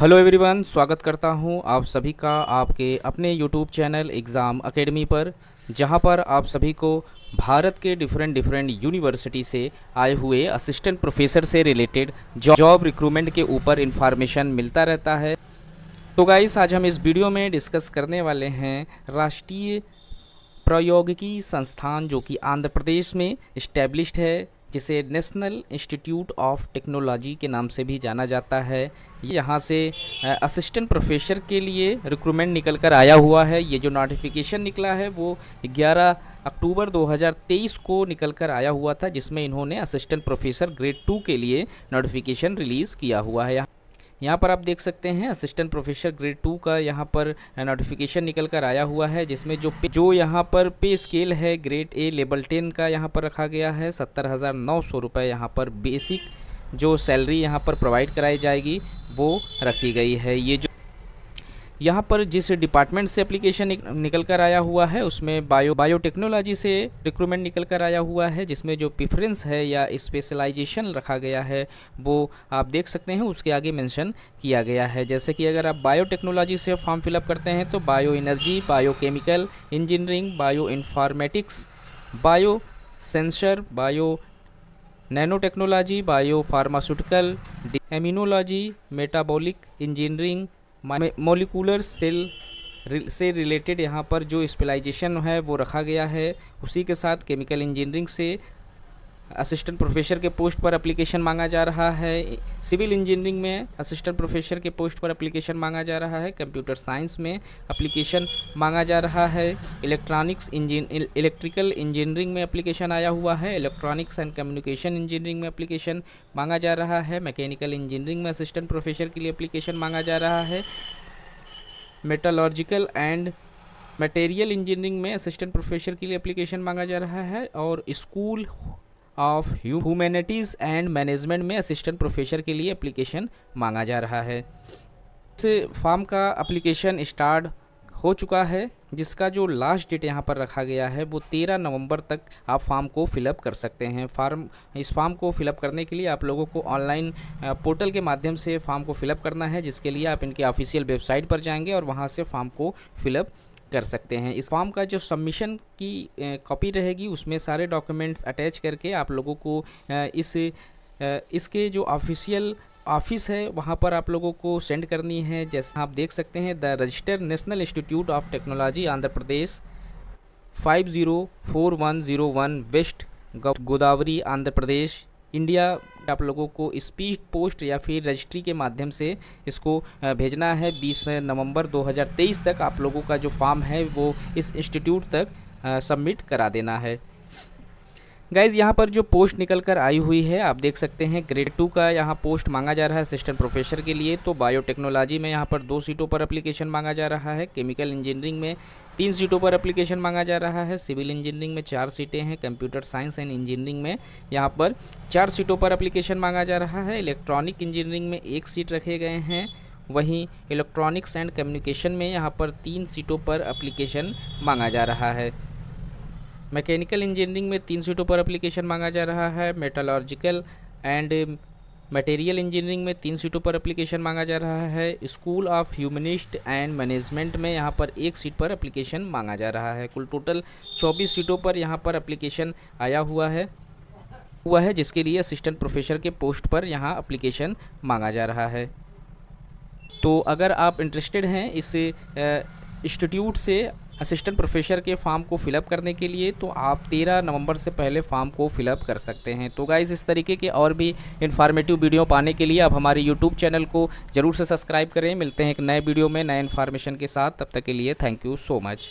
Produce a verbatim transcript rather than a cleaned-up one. Hello everyone, स्वागत करता हूं आप सभी का आपके अपने यूट्यूब चैनल एग्ज़ाम एकेडमी पर, जहां पर आप सभी को भारत के डिफरेंट डिफरेंट यूनिवर्सिटी से आए हुए असिस्टेंट प्रोफेसर से रिलेटेड जॉब रिक्रूटमेंट के ऊपर इन्फॉर्मेशन मिलता रहता है। तो गाइस, आज हम इस वीडियो में डिस्कस करने वाले हैं राष्ट्रीय प्रौद्योगिकी संस्थान जो कि आंध्र प्रदेश में इस्टेब्लिश्ड है, जिसे नेशनल इंस्टीट्यूट ऑफ टेक्नोलॉजी के नाम से भी जाना जाता है। यहाँ से असिस्टेंट प्रोफेसर के लिए रिक्रूटमेंट निकल कर आया हुआ है। ये जो नोटिफिकेशन निकला है वो ग्यारह अक्टूबर दो हज़ार तेईस को निकल कर आया हुआ था, जिसमें इन्होंने असिस्टेंट प्रोफेसर ग्रेड टू के लिए नोटिफिकेशन रिलीज़ किया हुआ है। यहाँ पर आप देख सकते हैं असिस्टेंट प्रोफेसर ग्रेड टू का यहाँ पर नोटिफिकेशन निकल कर आया हुआ है, जिसमें जो जो यहाँ पर पे स्केल है ग्रेड ए लेवल टेन का यहाँ पर रखा गया है। सत्तर हज़ार नौ सौ रुपये यहाँ पर बेसिक जो सैलरी यहाँ पर प्रोवाइड कराई जाएगी वो रखी गई है। ये जो यहाँ पर जिस डिपार्टमेंट से एप्लीकेशन निकल कर आया हुआ है उसमें बायो बायोटेक्नोलॉजी से रिक्रूटमेंट निकल कर आया हुआ है, जिसमें जो प्रेफरेंस है या स्पेशलाइजेशन रखा गया है वो आप देख सकते हैं, उसके आगे मेंशन किया गया है। जैसे कि अगर आप बायोटेक्नोलॉजी से फॉर्म फिलअप करते हैं तो bio energy, biochemical engineering, bio informatics, bio sensor, bio nano technology, bio pharmaceutical, immunology, metabolic engineering, molecular cell से रिलेटेड यहाँ पर जो स्पेशलाइजेशन है वो रखा गया है। उसी के साथ केमिकल इंजीनियरिंग से असिस्टेंट प्रोफेसर के पोस्ट पर एप्लीकेशन मांगा जा रहा है। सिविल इंजीनियरिंग में असिस्टेंट प्रोफेसर के पोस्ट पर एप्लीकेशन मांगा जा रहा है। कंप्यूटर साइंस में एप्लीकेशन मांगा जा रहा है। इलेक्ट्रॉनिक्स इंजीनियर इलेक्ट्रिकल इंजीनियरिंग में एप्लीकेशन आया हुआ है। इलेक्ट्रॉनिक्स एंड कम्युनिकेशन इंजीनियरिंग में एप्लीकेशन मांगा जा रहा है। मैकेनिकल इंजीनियरिंग में असिस्टेंट प्रोफेसर के लिए एप्लीकेशन मांगा जा रहा है। मेटलॉर्जिकल एंड मटेरियल इंजीनियरिंग में असिस्टेंट प्रोफेसर के लिए एप्लीकेशन मांगा जा रहा है। और school of humanities and management में असिस्टेंट प्रोफेसर के लिए एप्लीकेशन मांगा जा रहा है। इस फॉर्म का एप्लीकेशन स्टार्ट हो चुका है, जिसका जो लास्ट डेट यहाँ पर रखा गया है वो तेरह नवंबर तक आप फॉर्म को फिलअप कर सकते हैं। फॉर्म इस फॉर्म को फिलअप करने के लिए आप लोगों को ऑनलाइन पोर्टल के माध्यम से फॉर्म को फिलअप करना है, जिसके लिए आप इनके ऑफिशियल वेबसाइट पर जाएंगे और वहाँ से फॉर्म को फिलअप कर सकते हैं। इस फॉर्म का जो सबमिशन की कॉपी रहेगी उसमें सारे डॉक्यूमेंट्स अटैच करके आप लोगों को इस इसके जो ऑफिशियल ऑफिस है वहां पर आप लोगों को सेंड करनी है। जैसा आप देख सकते हैं, the registered national institute of technology Andhra Pradesh, five zero four one zero one west Godavari Andhra Pradesh, India. आप लोगों को स्पीड पोस्ट या फिर रजिस्ट्री के माध्यम से इसको भेजना है। बीस नवंबर दो हज़ार तेईस तक आप लोगों का जो फॉर्म है वो इस इंस्टीट्यूट तक सबमिट करा देना है। गाइज़, यहाँ पर जो पोस्ट निकल कर आई हुई है आप देख सकते हैं ग्रेड टू का यहाँ पोस्ट मांगा जा रहा है असिस्टेंट प्रोफेसर के लिए। तो बायोटेक्नोलॉजी में यहाँ पर दो सीटों पर एप्लीकेशन मांगा जा रहा है। केमिकल इंजीनियरिंग में तीन सीटों पर एप्लीकेशन मांगा जा रहा है। सिविल इंजीनियरिंग में चार सीटें हैं। कंप्यूटर साइंस एंड इंजीनियरिंग में यहाँ पर चार सीटों पर एप्लीकेशन मांगा जा रहा है। इलेक्ट्रॉनिक इंजीनियरिंग में एक सीट रखे गए हैं। वहीं इलेक्ट्रॉनिक्स एंड कम्युनिकेशन में यहाँ पर तीन सीटों पर एप्लीकेशन मांगा जा रहा है। मैकेनिकल इंजीनियरिंग में तीन सीटों पर एप्लीकेशन मांगा जा रहा है। मेटलॉर्जिकल एंड मटेरियल इंजीनियरिंग में तीन सीटों पर एप्लीकेशन मांगा जा रहा है। School of humanist and management में यहाँ पर एक सीट पर एप्लीकेशन मांगा जा रहा है। कुल टोटल चौबीस सीटों पर यहाँ पर एप्लीकेशन आया हुआ है हुआ है जिसके लिए असिस्टेंट प्रोफेसर के पोस्ट पर यहाँ एप्लीकेशन मांगा जा रहा है। तो अगर आप इंटरेस्टेड हैं इस इंस्टीट्यूट से असिस्टेंट प्रोफेसर के फॉर्म को फिलअप करने के लिए, तो आप तेरह नवंबर से पहले फॉर्म को फिलअप कर सकते हैं। तो गाइज़, इस तरीके के और भी इन्फॉर्मेटिव वीडियो पाने के लिए आप हमारे यूट्यूब चैनल को ज़रूर से सब्सक्राइब करें। मिलते हैं एक नए वीडियो में नए इन्फॉर्मेशन के साथ, तब तक के लिए थैंक यू सो मच।